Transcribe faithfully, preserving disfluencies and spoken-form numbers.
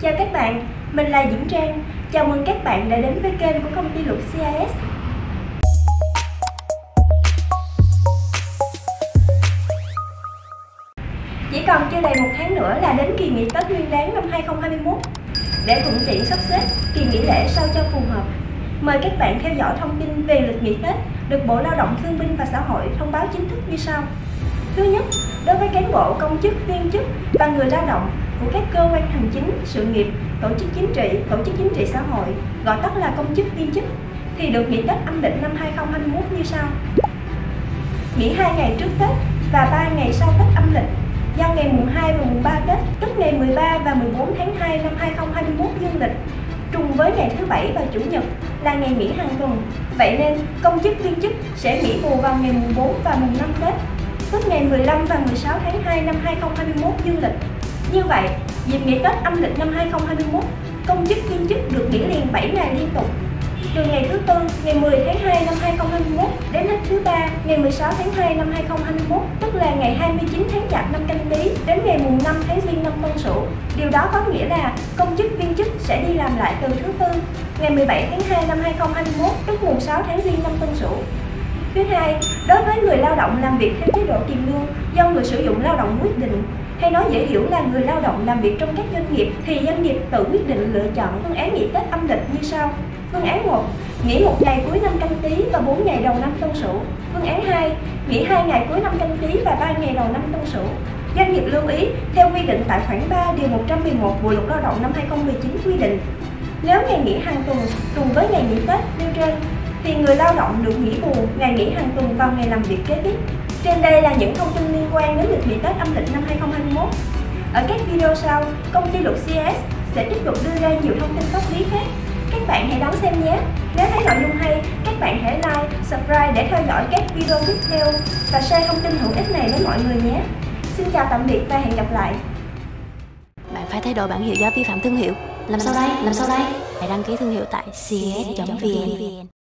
Chào các bạn, mình là Diễm Trang. Chào mừng các bạn đã đến với kênh của công ty luật xê i ét. Chỉ còn chưa đầy một tháng nữa là đến kỳ nghỉ Tết Nguyên Đán năm hai không hai mốt. Để thuận tiện sắp xếp kỳ nghỉ lễ sao cho phù hợp, mời các bạn theo dõi thông tin về lịch nghỉ Tết được Bộ Lao động Thương binh và Xã hội thông báo chính thức như sau. Thứ nhất, đối với cán bộ, công chức, viên chức và người lao động của các cơ quan hành chính, sự nghiệp, tổ chức chính trị, tổ chức chính trị xã hội, gọi tắt là công chức viên chức, thì được nghỉ Tết âm lịch năm hai không hai mốt như sau. Nghỉ hai ngày trước Tết và ba ngày sau Tết âm lịch, giao ngày mùng hai và mùng ba Tết, tức ngày mười ba và mười bốn tháng hai năm hai không hai mốt dương lịch, trùng với ngày thứ bảy và chủ nhật là ngày nghỉ hàng tuần. Vậy nên công chức viên chức sẽ nghỉ bù vào ngày mùng bốn và mùng năm Tết, tức ngày mười lăm và mười sáu tháng hai năm hai không hai mốt dương lịch. Như vậy, dịp nghỉ Tết âm lịch năm hai không hai mốt, công chức viên chức được nghỉ liền bảy ngày liên tục, từ ngày thứ tư ngày mười tháng hai năm hai không hai mốt đến hết thứ ba ngày mười sáu tháng hai năm hai không hai mốt, tức là ngày hai mươi chín tháng Chạp năm Canh Tý đến ngày mùng năm tháng Giêng năm Tân Sửu. Điều đó có nghĩa là công chức viên chức sẽ đi làm lại từ thứ tư ngày mười bảy tháng hai năm hai không hai mốt, tức mùng sáu tháng Giêng năm Tân Sửu. Thứ hai, đối với người lao động làm việc theo chế độ tiền lương do người sử dụng lao động quyết định, hay nói dễ hiểu là người lao động làm việc trong các doanh nghiệp, thì doanh nghiệp tự quyết định lựa chọn phương án nghỉ Tết âm lịch như sau. Phương án một, nghỉ một ngày cuối năm Canh Tý và bốn ngày đầu năm Tân Sửu. Phương án hai, nghỉ hai ngày cuối năm Canh Tý và ba ngày đầu năm Tân Sửu. Doanh nghiệp lưu ý theo quy định tại khoản ba điều một trăm mười một Bộ Luật Lao động năm hai không một chín quy định, nếu ngày nghỉ hàng tuần trùng với ngày nghỉ Tết nêu trên thì người lao động được nghỉ bù ngày nghỉ hàng tuần vào ngày làm việc kế tiếp. Trên đây là những thông tin liên quan đến lịch nghỉ Tết âm lịch năm hai không hai mốt. Ở các video sau, công ty luật xê i ét sẽ tiếp tục đưa ra nhiều thông tin pháp lý khác. Các bạn hãy đón xem nhé! Nếu thấy nội dung hay, các bạn hãy like, subscribe để theo dõi các video tiếp theo và share thông tin hữu ích này với mọi người nhé! Xin chào tạm biệt và hẹn gặp lại! Bạn phải thay đổi bản hiệu do vi phạm thương hiệu. Làm sao đây? Làm sao đây? Hãy đăng ký thương hiệu tại xê i ét chấm vn.